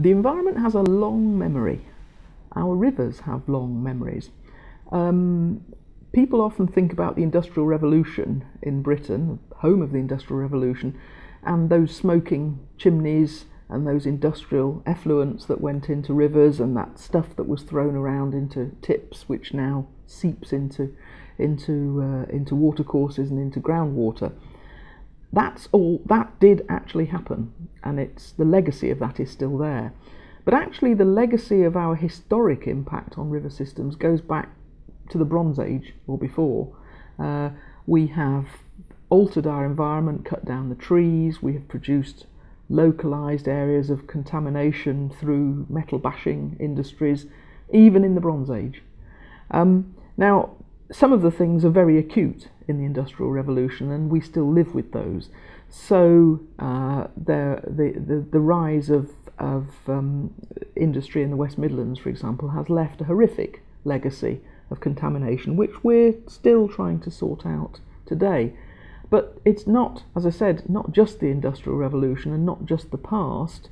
The environment has a long memory. Our rivers have long memories. People often think about the Industrial Revolution in Britain, home of the Industrial Revolution, and those smoking chimneys and those industrial effluents that went into rivers and that stuff that was thrown around into tips, which now seeps into watercourses and into groundwater. That's all, that did actually happen, and it's the legacy of that is still there. But actually the legacy of our historic impact on river systems goes back to the Bronze Age or before. We have altered our environment, cut down the trees, we have produced localized areas of contamination through metal bashing industries, even in the Bronze Age. Now, some of the things are very acute in the Industrial Revolution, and we still live with those. So the rise of industry in the West Midlands, for example, has left a horrific legacy of contamination, which we're still trying to sort out today. But it's not, as I said, not just the Industrial Revolution and not just the past,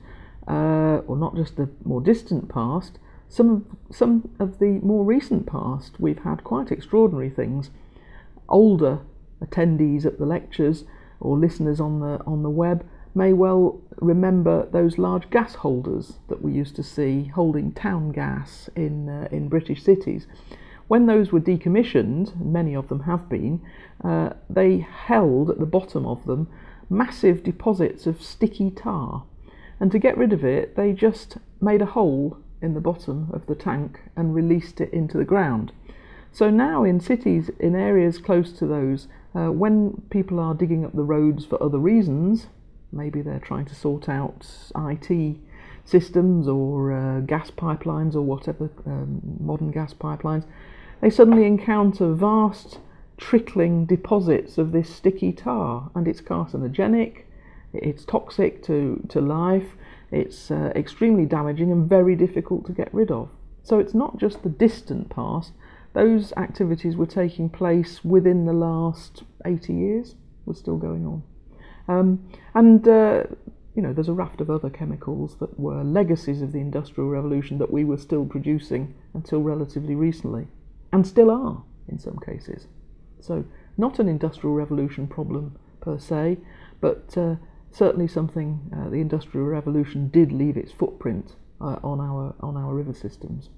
or not just the more distant past. Some of the more recent past, we've had quite extraordinary things. Older attendees at the lectures or listeners on the web may well remember those large gas holders that we used to see holding town gas in British cities. When those were decommissioned, and many of them have been, they held at the bottom of them massive deposits of sticky tar, and to get rid of it they just made a hole in the bottom of the tank and released it into the ground. So now in cities, in areas close to those, when people are digging up the roads for other reasons, maybe they're trying to sort out IT systems or gas pipelines or whatever, modern gas pipelines, they suddenly encounter vast trickling deposits of this sticky tar, and it's carcinogenic, it's toxic to life, it's extremely damaging and very difficult to get rid of. So it's not just the distant past, those activities were taking place within the last 80 years, were still going on. You know, there's a raft of other chemicals that were legacies of the Industrial Revolution that we were still producing until relatively recently, and still are in some cases. So not an Industrial Revolution problem per se, but certainly something the Industrial Revolution did leave its footprint on our river systems.